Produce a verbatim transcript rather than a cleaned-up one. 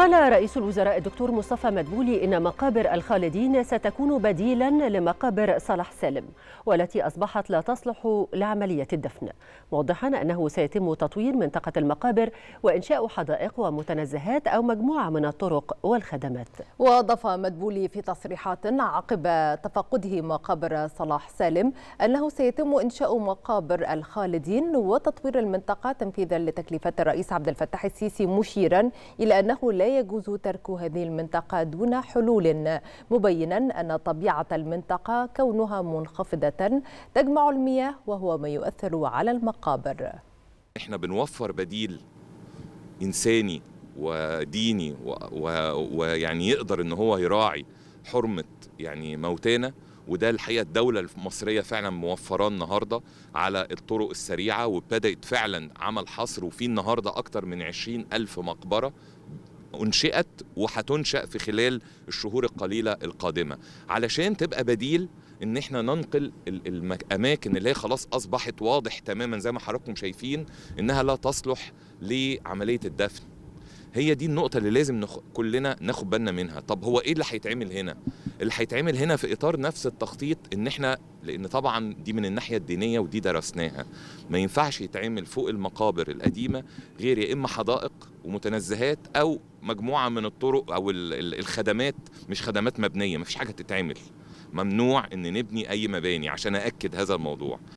قال رئيس الوزراء الدكتور مصطفى مدبولي إن مقابر الخالدين ستكون بديلا لمقابر صلاح سالم والتي أصبحت لا تصلح لعملية الدفن، موضحا أنه سيتم تطوير منطقة المقابر وإنشاء حدائق ومتنزهات أو مجموعة من الطرق والخدمات. وأضاف مدبولي في تصريحات عقب تفقده مقابر صلاح سالم أنه سيتم إنشاء مقابر الخالدين وتطوير المنطقة تنفيذا لتكليفات الرئيس عبد الفتاح السيسي، مشيرا إلى أنه لا يجوز ترك هذه المنطقة دون حلول، مبينا أن طبيعة المنطقة كونها منخفضة تجمع المياه وهو ما يؤثر على المقابر. احنا بنوفر بديل إنساني وديني ويعني يقدر إن هو يراعي حرمة يعني موتانا، وده الحقيقة الدولة المصرية فعلا موفراه النهاردة على الطرق السريعة، وبدأت فعلا عمل حصر، وفي النهاردة أكتر من عشرين ألف مقبرة أنشئت وهتنشأ في خلال الشهور القليلة القادمة، علشان تبقى بديل إن إحنا ننقل الأماكن اللي هي خلاص أصبحت واضح تماما زي ما حضراتكم شايفين إنها لا تصلح لعملية الدفن. هي دي النقطة اللي لازم نخ... كلنا ناخد بالنا منها. طب هو إيه اللي هيتعمل هنا؟ اللي هيتعمل هنا في إطار نفس التخطيط، إن إحنا لأن طبعا دي من الناحية الدينية ودي درسناها، ما ينفعش يتعمل فوق المقابر القديمة غير يا إما حدائق ومتنزهات أو مجموعة من الطرق أو الخدمات، مش خدمات مبنية، ما فيش حاجة تتعمل، ممنوع إن نبني أي مباني، عشان أأكد هذا الموضوع.